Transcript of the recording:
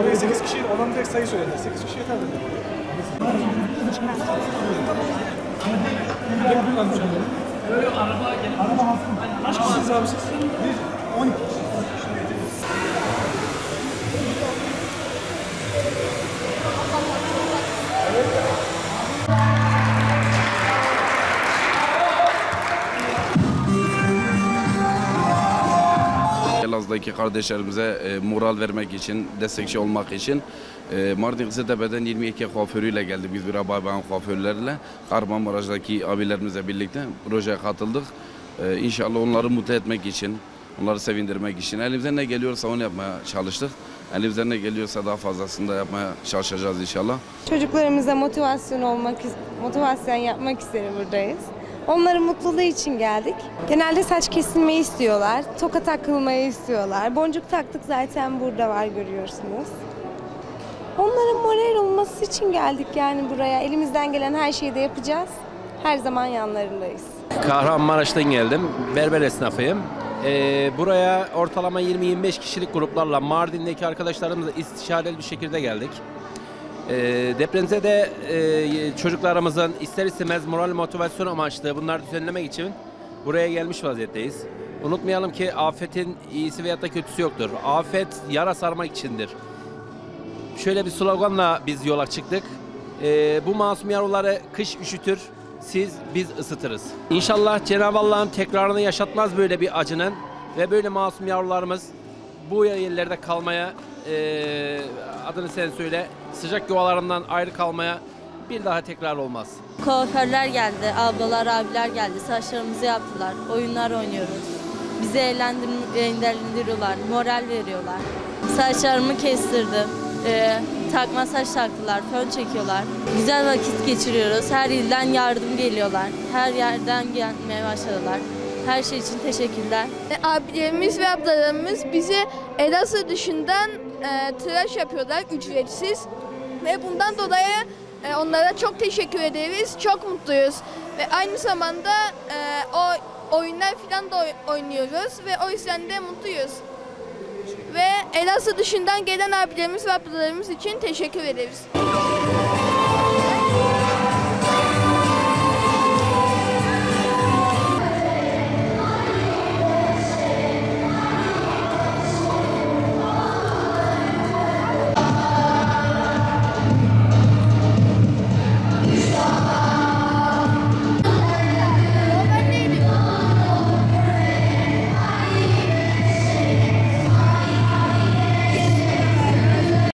Oraya 8 kişi, olan tek sayı söylediler. 8 kişi yeterli. Kaç kişisiniz abi siz? Biz 12 kişisiniz. Elazığ'daki kardeşlerimize moral vermek için, destekçi olmak için Mardin Kızıltepe'den 22 kuaförüyle geldi. Biz bir Bayban kuaförlerle Kahramanmaraş'taki abilerimizle birlikte projeye katıldık. İnşallah onları mutlu etmek için, onları sevindirmek için elimizden ne geliyorsa onu yapmaya çalıştık. Elimizden ne geliyorsa daha fazlasını da yapmaya çalışacağız inşallah. Çocuklarımıza motivasyon yapmak üzere buradayız. Onların mutluluğu için geldik. Genelde saç kesilmeyi istiyorlar, toka takılmayı istiyorlar. Boncuk taktık zaten burada var görüyorsunuz. Onların moral olması için geldik yani buraya. Elimizden gelen her şeyi de yapacağız. Her zaman yanlarındayız. Kahramanmaraş'tan geldim. Berber esnafıyım. Buraya ortalama 20-25 kişilik gruplarla Mardin'deki arkadaşlarımızla istişareli bir şekilde geldik. Depremize de çocuklarımızın ister istemez moral motivasyon amaçlı bunları düzenlemek için buraya gelmiş vaziyetteyiz. Unutmayalım ki afetin iyisi veyahut da kötüsü yoktur. Afet yara sarmak içindir. Şöyle bir sloganla biz yola çıktık. Bu masum yavruları kış üşütür, biz ısıtırız. İnşallah Cenab-ı Allah'ın tekrarını yaşatmaz böyle bir acının ve böyle masum yavrularımız bu yerlerde kalmaya adını sen söyle, sıcak yuvalarından ayrı kalmaya bir daha tekrar olmaz. Kuaförler geldi, ablalar, abiler geldi, saçlarımızı yaptılar, oyunlar oynuyoruz. Bizi eğlendiriyorlar, moral veriyorlar. Saçlarımı kestirdim, takma saç taktılar, fön çekiyorlar. Güzel vakit geçiriyoruz, her ilden yardım geliyorlar, her yerden gelmeye başladılar. Her şey için teşekkürler. Abilerimiz ve ablalarımız bize Elazığ dışından tıraş yapıyorlar ücretsiz ve bundan dolayı onlara çok teşekkür ederiz. Çok mutluyuz ve aynı zamanda oyunlar falan da oynuyoruz ve o yüzden de mutluyuz. Ve Elazığ dışından gelen abilerimiz ve ablalarımız için teşekkür ederiz.